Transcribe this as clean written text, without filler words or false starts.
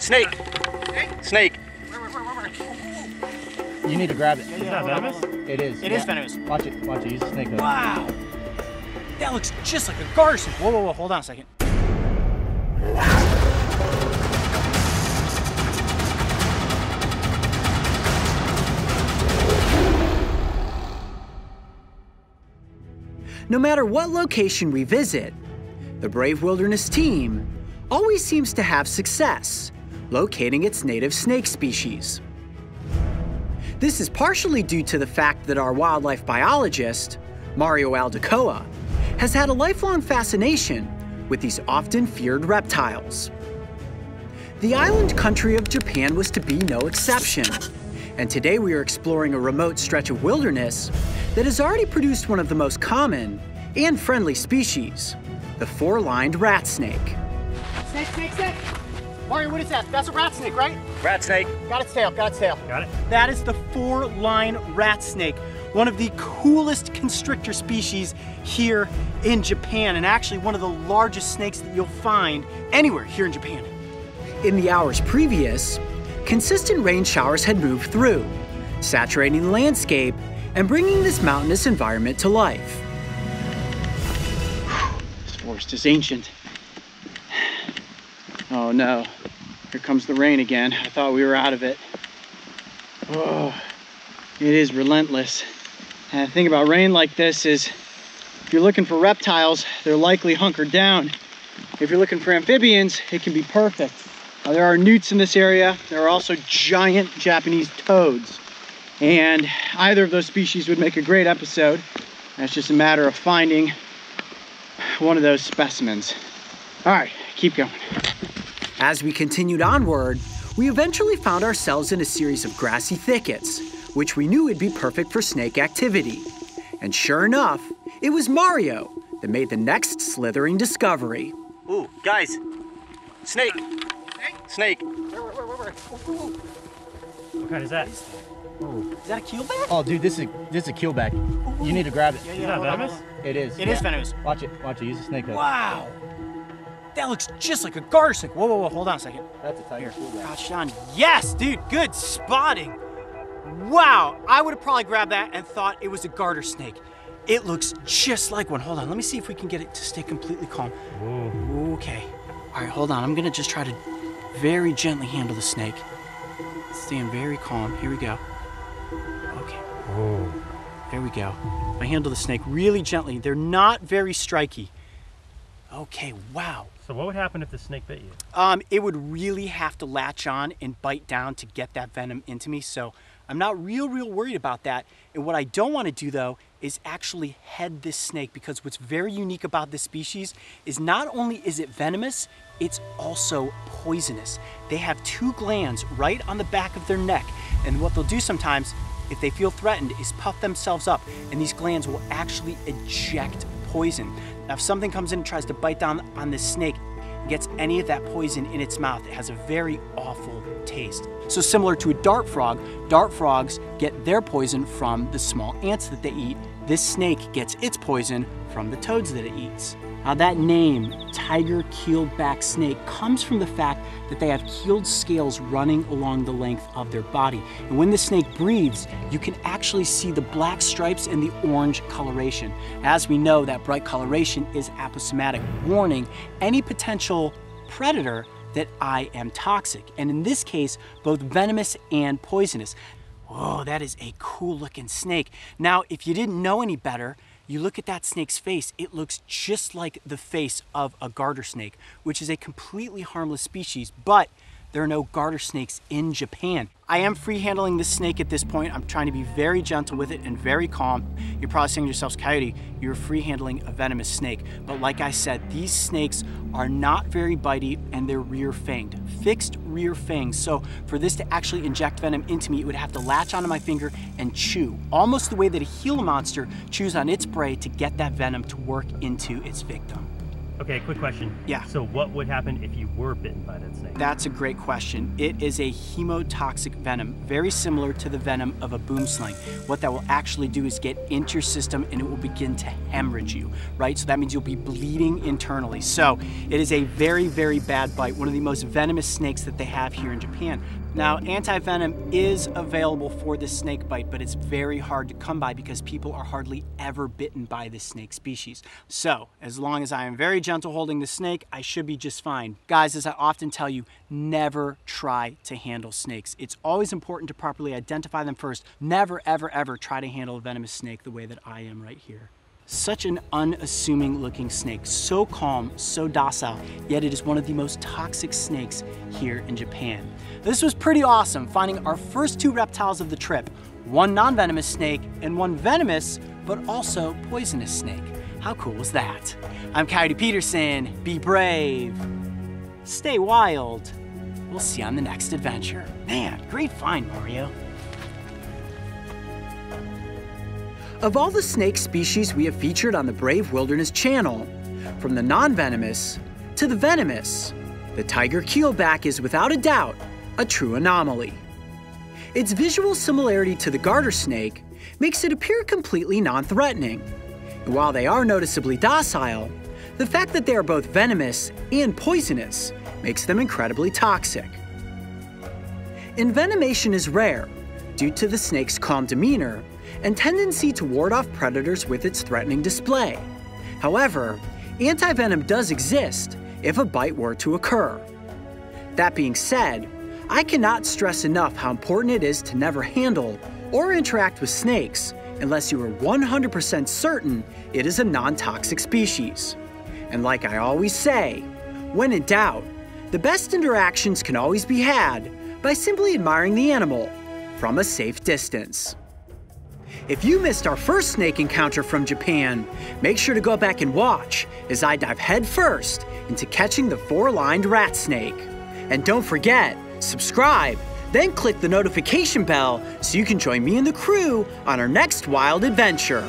Snake! Snake! Where? You need to grab it. Is that venomous? It is. It is venomous. Watch it. Watch it. Use the snake hook. Wow! That looks just like a garter snake. Whoa, whoa, whoa. Hold on a second. No matter what location we visit, the Brave Wilderness team always seems to have success locating its native snake species. This is partially due to the fact that our wildlife biologist, Mario Aldecoa, has had a lifelong fascination with these often feared reptiles. The island country of Japan was to be no exception, and today we are exploring a remote stretch of wilderness that has already produced one of the most common and friendly species, the four-lined rat snake. Snake, snake, snake! Mario, what is that? That's a rat snake, right? Rat snake. Got its tail, got its tail. Got it. That is the four-lined rat snake, one of the coolest constrictor species here in Japan, and actually one of the largest snakes that you'll find anywhere here in Japan. In the hours previous, consistent rain showers had moved through, saturating the landscape and bringing this mountainous environment to life. This forest is ancient. Oh no, here comes the rain again. I thought we were out of it. Oh, it is relentless. And the thing about rain like this is, if you're looking for reptiles, they're likely hunkered down. If you're looking for amphibians, it can be perfect. There are newts in this area. There are also giant Japanese toads. And either of those species would make a great episode. And it's just a matter of finding one of those specimens. All right, keep going. As we continued onward, we eventually found ourselves in a series of grassy thickets, which we knew would be perfect for snake activity. And sure enough, it was Mario that made the next slithering discovery. Ooh, guys, snake, snake. Where? What kind is that? Ooh. Is that a keelback? Oh, dude, this is a keelback. Ooh. You need to grab it. Yeah, is that venomous? It is. It is venomous. Watch it. Use the snake hook. Wow. That looks just like a garter snake. Whoa, whoa, whoa. Hold on a second. That's a tiger keelback. Gosh, John. Yes, dude. Good spotting. Wow. I would have probably grabbed that and thought it was a garter snake. It looks just like one. Hold on. Let me see if we can get it to stay completely calm. Ooh. Okay. All right. Hold on. I'm going to just try to very gently handle the snake. Staying very calm. Here we go. Oh. There we go. I handle the snake really gently. They're not very striky. Okay, wow. So what would happen if the snake bit you? It would really have to latch on and bite down to get that venom into me, so I'm not real worried about that. And what I don't want to do, though, is actually head this snake, because what's very unique about this species is not only is it venomous, it's also poisonous. They have two glands right on the back of their neck, and what they'll do sometimes, if they feel threatened, is puff themselves up, and these glands will actually eject poison. Now, if something comes in and tries to bite down on this snake, and gets any of that poison in its mouth, it has a very awful taste. So similar to a dart frog, dart frogs get their poison from the small ants that they eat. This snake gets its poison from the toads that it eats. Now that name, Tiger Keelback snake, comes from the fact that they have keeled scales running along the length of their body. And when the snake breathes, you can actually see the black stripes and the orange coloration. As we know, that bright coloration is aposematic, warning any potential predator that I am toxic. And in this case, both venomous and poisonous. Whoa, that is a cool looking snake. Now, if you didn't know any better, you look at that snake's face, it looks just like the face of a garter snake, which is a completely harmless species, but there are no garter snakes in Japan. I am free handling this snake at this point. I'm trying to be very gentle with it and very calm. You're probably saying to yourselves, Coyote, you're free handling a venomous snake. But like I said, these snakes are not very bitey and they're rear fanged, fixed rear fangs. So for this to actually inject venom into me, it would have to latch onto my finger and chew, almost the way that a Gila monster chews on its prey to get that venom to work into its victim. Okay, quick question. Yeah. So what would happen if you were bitten by that snake? That's a great question. It is a hemotoxic venom, very similar to the venom of a boomslang. What that will actually do is get into your system and it will begin to hemorrhage you, right? So that means you'll be bleeding internally. So it is a very, very bad bite, one of the most venomous snakes that they have here in Japan. Now, anti-venom is available for this snake bite, but it's very hard to come by because people are hardly ever bitten by this snake species. So, as long as I am very gentle holding the snake, I should be just fine. Guys, as I often tell you, never try to handle snakes. It's always important to properly identify them first. Never, ever, ever try to handle a venomous snake the way that I am right here. Such an unassuming looking snake, so calm, so docile, yet it is one of the most toxic snakes here in Japan. This was pretty awesome, finding our first two reptiles of the trip, one non-venomous snake and one venomous, but also poisonous snake. How cool was that? I'm Coyote Peterson, be brave, stay wild. We'll see you on the next adventure. Man, great find, Mario. Of all the snake species we have featured on the Brave Wilderness channel, from the non-venomous to the venomous, the tiger keelback is without a doubt a true anomaly. Its visual similarity to the garter snake makes it appear completely non-threatening. And while they are noticeably docile, the fact that they are both venomous and poisonous makes them incredibly toxic. Envenomation is rare due to the snake's calm demeanor and tendency to ward off predators with its threatening display. However, antivenom does exist if a bite were to occur. That being said, I cannot stress enough how important it is to never handle or interact with snakes unless you are 100% certain it is a non-toxic species. And like I always say, when in doubt, the best interactions can always be had by simply admiring the animal from a safe distance. If you missed our first snake encounter from Japan, make sure to go back and watch as I dive headfirst into catching the four-lined rat snake. And don't forget, subscribe, then click the notification bell so you can join me and the crew on our next wild adventure.